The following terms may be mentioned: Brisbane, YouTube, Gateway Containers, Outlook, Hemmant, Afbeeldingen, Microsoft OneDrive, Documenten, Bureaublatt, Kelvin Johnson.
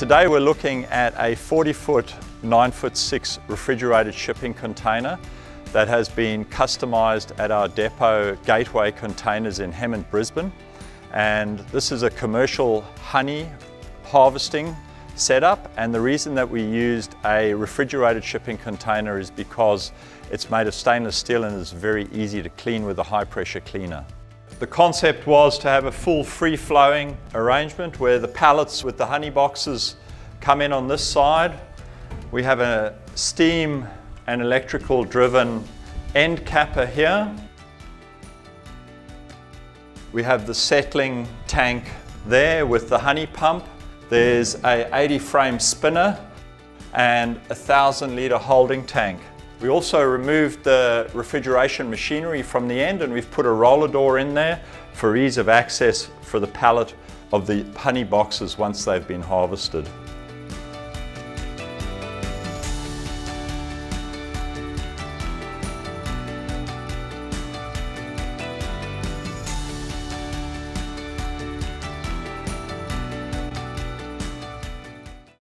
Today we're looking at a 40-foot, 9'6" refrigerated shipping container that has been customised at our depot Gateway Containers in Hemmant, Brisbane. And this is a commercial honey harvesting setup, and the reason that we used a refrigerated shipping container is because it's made of stainless steel and is very easy to clean with a high pressure cleaner. The concept was to have a full free-flowing arrangement where the pallets with the honey boxes come in on this side. We have a steam and electrical driven end capper here. We have the settling tank there with the honey pump. There's a 80 frame spinner and a 1,000 litre holding tank. We also removed the refrigeration machinery from the end, and we've put a roller door in there for ease of access for the pallet of the honey boxes once they've been harvested.